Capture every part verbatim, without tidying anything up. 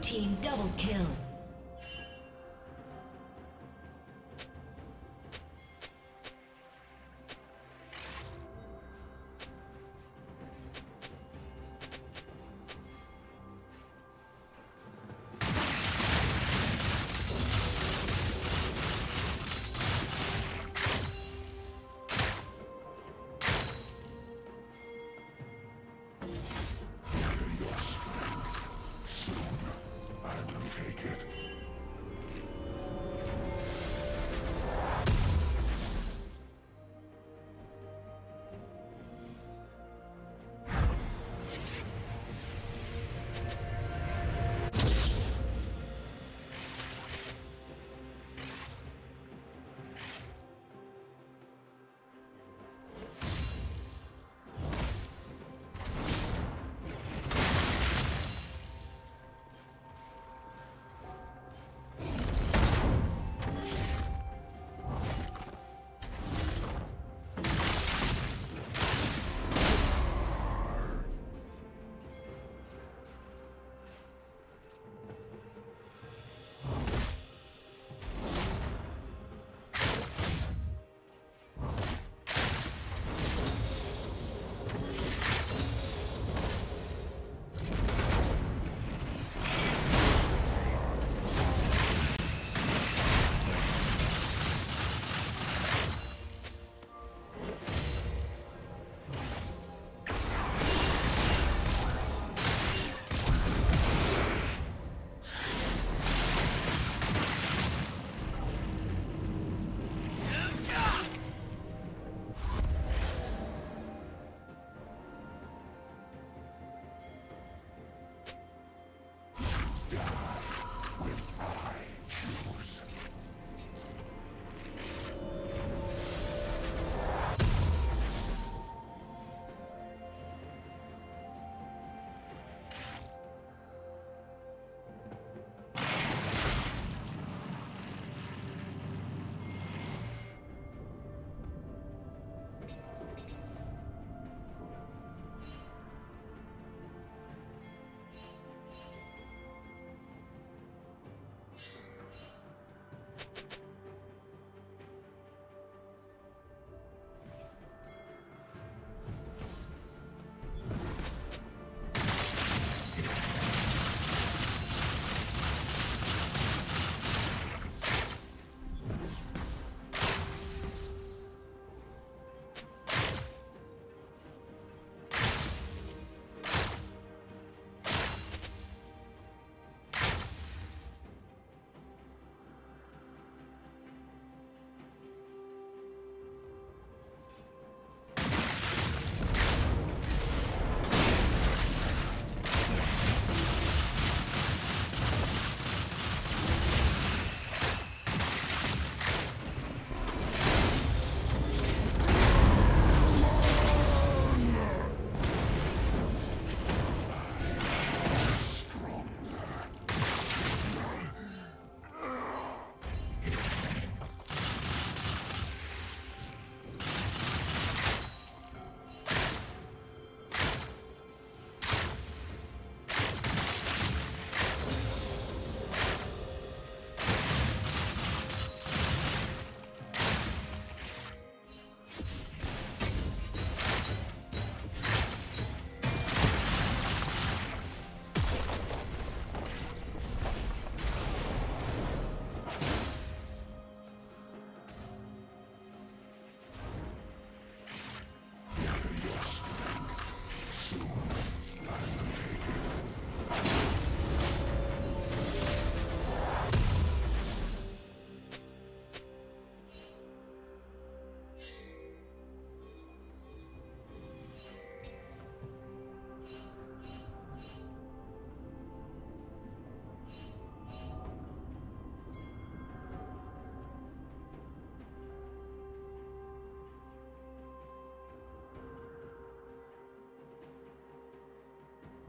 Team double kill. Take it.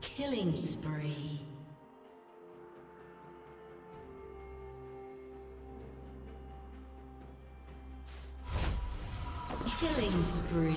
Killing spree. Killing spree.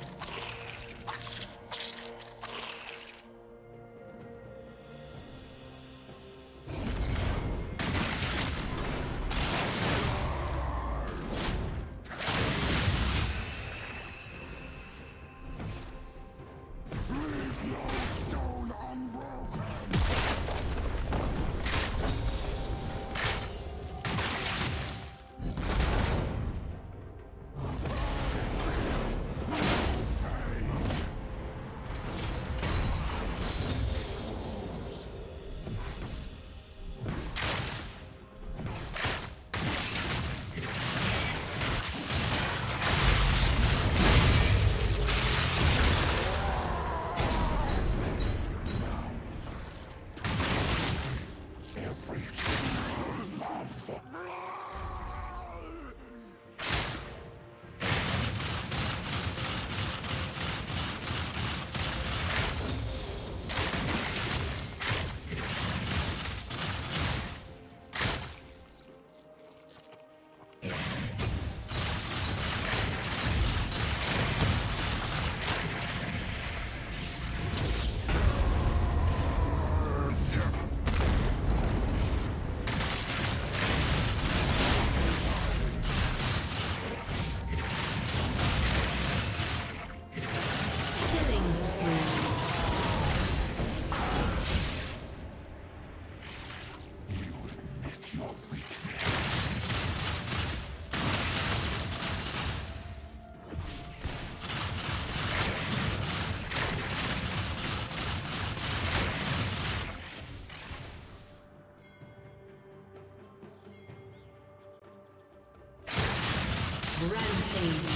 Rampage.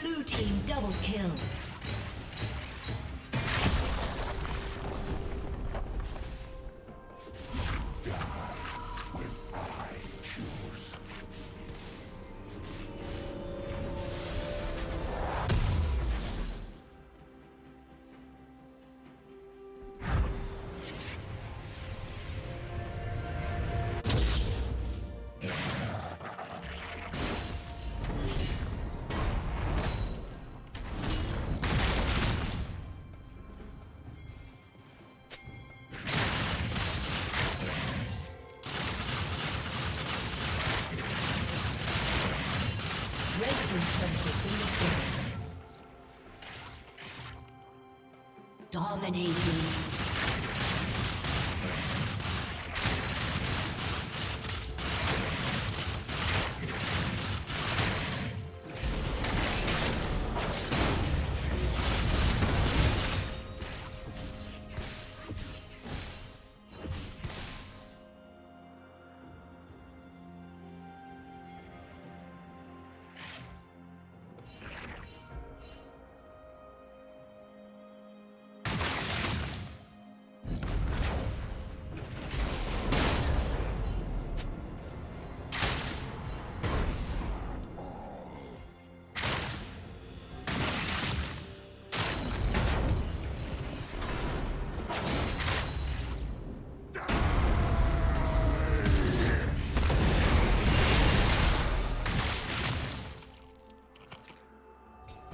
Blue team double kill. Dominating.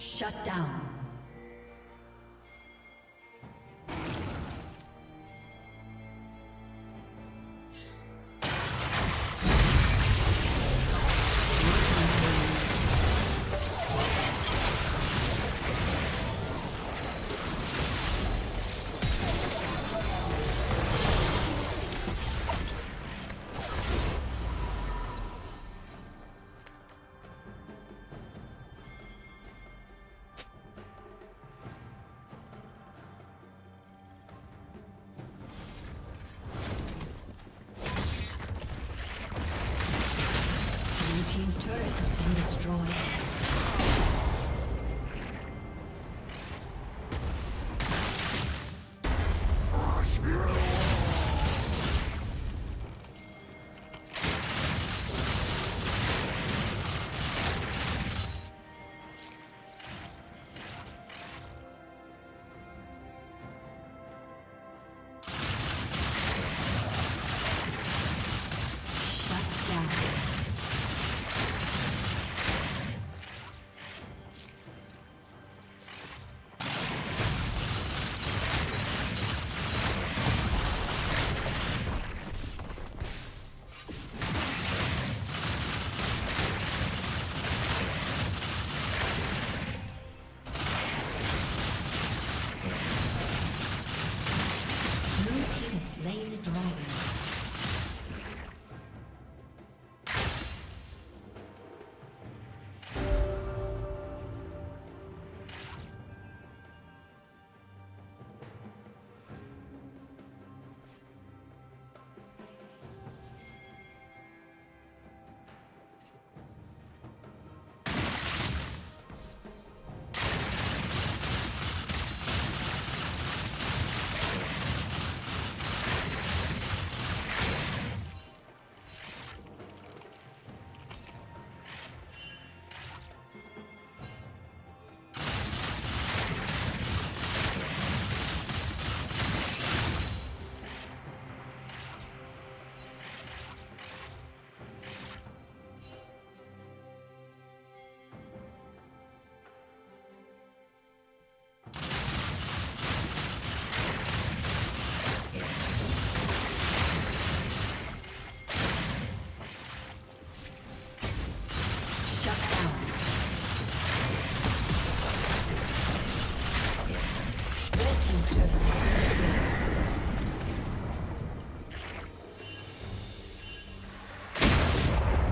Shut down. Team's turret has been destroyed.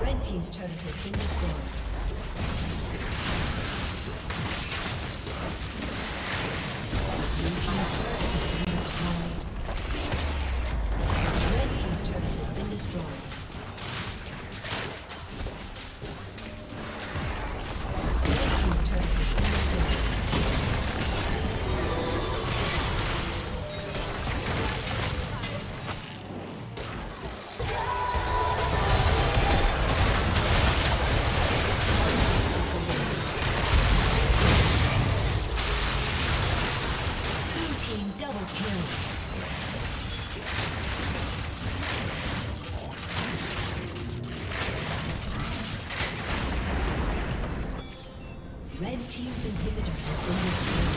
Red team's inhibitor has been destroyed.